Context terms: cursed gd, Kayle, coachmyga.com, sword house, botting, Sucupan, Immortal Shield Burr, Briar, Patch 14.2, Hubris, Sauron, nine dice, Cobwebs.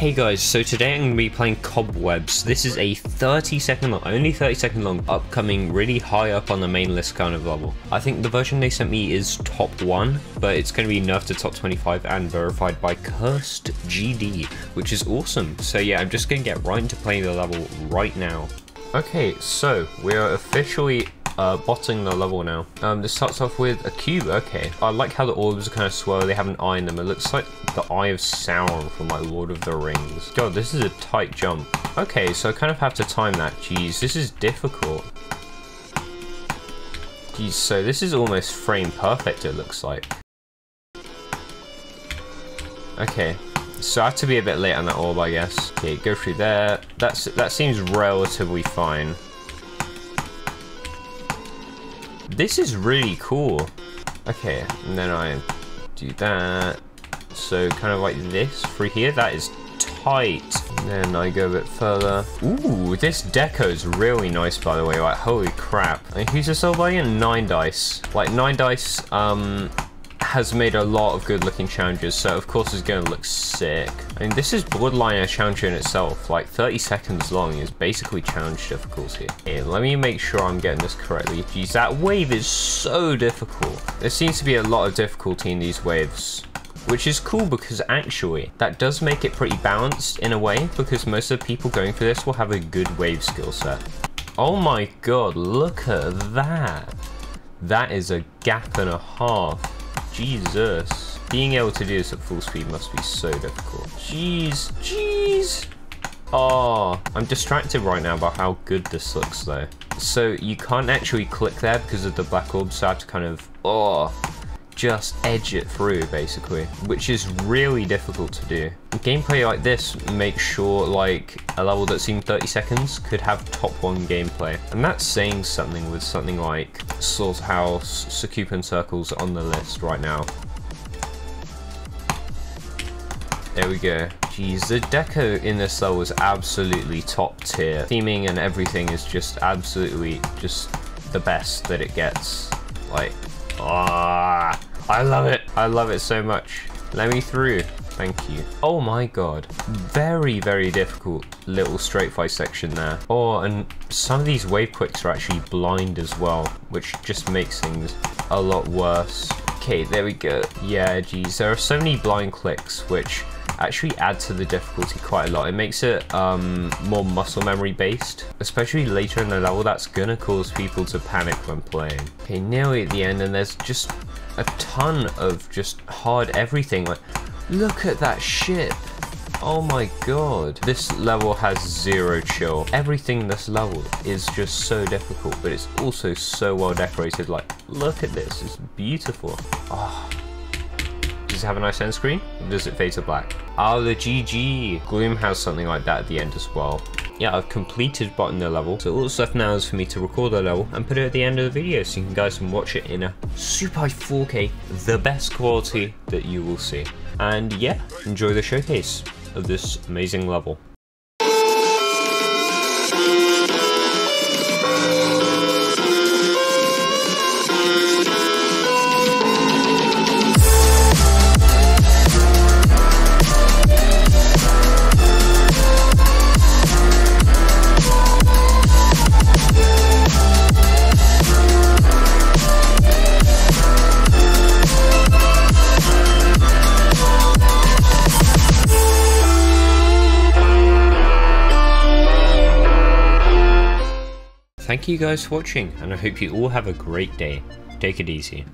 Hey guys, so today I'm going to be playing Cobwebs. This is a 30 second long, upcoming, really high up on the main list kind of level. I think the version they sent me is top 1, but it's going to be nerfed to top 25 and verified by Cursed GD, which is awesome. So yeah, I'm just going to get right into playing the level right now. Okay, so we are officially botting the level now. This starts off with a cube. Okay, I like how the orbs are kind of swirly. They have an eye in them. It looks like the Eye of Sauron from like Lord of the Rings. God, this is a tight jump. Okay, so I kind of have to time that. Jeez, this is difficult. Jeez, so this is almost frame perfect, it looks like. Okay, so I have to be a bit late on that orb, I guess. Okay, go through there. That seems relatively fine. This is really cool. Okay, and then I do that. So kind of like this through here. That is tight. And then I go a bit further. Ooh, this deco is really nice, by the way. Like, holy crap. And who's this all by again? Nine Dice. Like, Nine Dice has made a lot of good looking challenges, so of course it's going to look sick. I mean, this is Bloodline a challenge in itself. Like, 30 seconds long is basically challenge difficulty. Here, let me make sure I'm getting this correctly. Jeez, that wave is so difficult. There seems to be a lot of difficulty in these waves, which is cool because actually that does make it pretty balanced in a way, because most of the people going for this will have a good wave skill set. Oh my god, look at that. That is a gap and a half. Jesus. Being able to do this at full speed must be so difficult. Jeez, jeez. Oh, I'm distracted right now by how good this looks though. So you can't actually click there because of the black orb, so I have to kind of, just edge it through basically, which is really difficult to do. Gameplay like this makes sure like a level that's in 30 seconds could have top 1 gameplay, and that's saying something with something like Sword House, Sucupan circles on the list right now. There we go. Jeez, the deco in this level is absolutely top tier. Theming and everything is just absolutely just the best that it gets. Like, ah. I love it. I love it so much. Let me through. Thank you. Oh my god. Very, very difficult little straight fight section there. Oh, and some of these wave quicks are actually blind as well, which just makes things a lot worse. Okay, there we go. Yeah, geez. There are so many blind clicks, which actually add to the difficulty quite a lot. It makes it more muscle memory based, especially later in the level. That's gonna cause people to panic when playing. Okay, nearly at the end, and there's just a ton of just hard everything. Like, look at that ship. Oh my god. This level has zero chill. Everything in this level is just so difficult, but it's also so well decorated. Like, look at this, it's beautiful. Oh. Have a nice end screen. Does it fade to black? Oh, the GG. Gloom has something like that at the end as well. Yeah, I've completed botting the level, so all that's left now is for me to record the level and put it at the end of the video so you guys can watch it in a super high 4K, the best quality that you will see. And yeah, enjoy the showcase of this amazing level. Thank you guys for watching, and I hope you all have a great day. Take it easy.